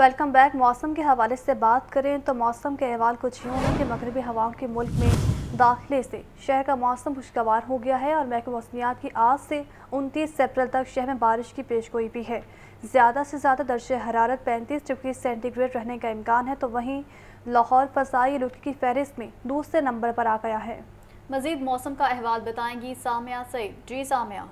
Welcome back. मौसम के हवाले से बात करें तो मौसम के अहवाल कुछ यूँ हैं कि मगरबी हवाओं के मुल्क में दाखिले से शहर का मौसम खुशगवार हो गया है और महकमे मौसमियात की आज से 29 अप्रैल तक शहर में बारिश की पेशगोई भी है। ज़्यादा से ज़्यादा दर्जे हरारत 35 डिग्री सेंटीग्रेड रहने का इम्कान है। तो वहीं लाहौर फ़ज़ाई इलाके की फहरिस्त में दूसरे नंबर पर आ गया है। मज़ीद मौसम का अहवाल बताएँगी सामिया सईद। जी सामिया।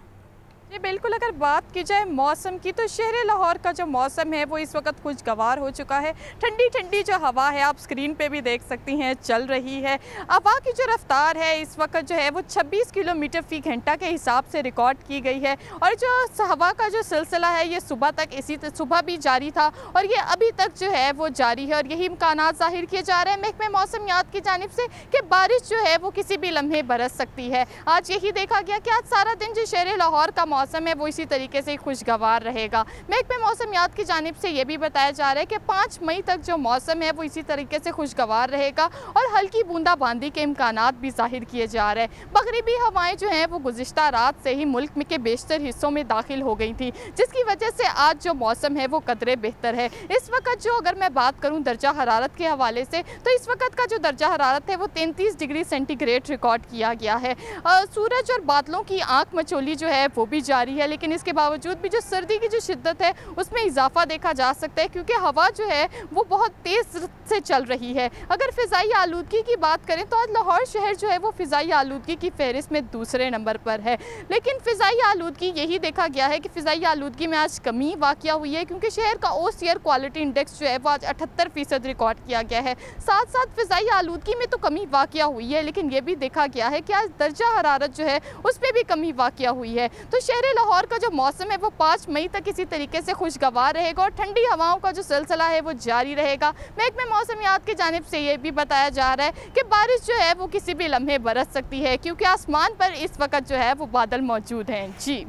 जी बिल्कुल, अगर बात की जाए मौसम की तो शहर लाहौर का जो मौसम है वो इस वक्त खुशगवार हो चुका है। ठंडी ठंडी जो हवा है आप स्क्रीन पे भी देख सकती हैं चल रही है। हवा की जो रफ़्तार है इस वक्त जो है वो 26 किलोमीटर फ़ी घंटा के हिसाब से रिकॉर्ड की गई है। और जो हवा का जो सिलसिला है ये सुबह तक सुबह भी जारी था और ये अभी तक जो है वो जारी है। और यही इम्कान ज़ाहिर किए जा रहे हैं महकमे मौसमियात की जानिब से कि बारिश जो है वो किसी भी लम्हे बरस सकती है। आज यही देखा गया कि आज सारा दिन जो शहर लाहौर का मौसम है वो इसी तरीके से खुशगवार रहेगा। महकमे मौसमियात की जानिब से ये भी बताया जा रहा है कि 5 मई तक जो मौसम है वो इसी तरीके से खुशगवार रहेगा और हल्की बूंदाबांदी के इम्कानात भी ज़ाहिर किए जा रहे हैं। मगरिबी हवाएं जो हैं वो गुज़िश्ता रात से ही मुल्क में के बेशतर हिस्सों में दाखिल हो गई थी, जिसकी वजह से आज जो मौसम है वो कदरे बेहतर है। इस वक्त जो अगर मैं बात करूँ दर्जा हरारत के हवाले से तो इस वक्त का जो दर्जा हरारत है वो 33 डिग्री सेंटीग्रेड रिकॉर्ड किया गया है। सूरज और बादलों की आँख मचोली जो है वो भी जारी है, लेकिन इसके बावजूद भी जो सर्दी की जो शिद्दत है उसमें इजाफा देखा जा सकता है क्योंकि हवा जो है वो बहुत तेज़ से चल रही है। अगर फ़िज़ाई आलूदगी की बात करें तो आज लाहौर शहर जो है वो फ़िज़ाई आलूदगी की फहरिस्त में दूसरे नंबर पर है। लेकिन फ़िज़ाई आलूदगी यही देखा गया है कि फ़िज़ाई आलूदगी में आज कमी वाक़या हुई है क्योंकि शहर का ओस एयर क्वालिटी इंडेक्स जो है वो आज 78% रिकॉर्ड किया गया है। साथ साथ फ़िज़ाई आलूदगी में तो कमी वाक़या हुई है लेकिन ये भी देखा गया है कि आज दर्जा हरारत जो है उस पर भी कमी वाक़या हुई है। तो शहर लाहौर का जो मौसम है वो 5 मई तक इसी तरीके से खुशगवार रहेगा और ठंडी हवाओं का जो सिलसिला है वो जारी रहेगा। महकमे मौसमियात की जानिब से ये भी बताया जा रहा है कि बारिश जो है वो किसी भी लम्हे बरस सकती है क्योंकि आसमान पर इस वक्त जो है वो बादल मौजूद हैं। जी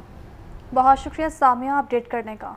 बहुत शुक्रिया सामिया अपडेट करने का।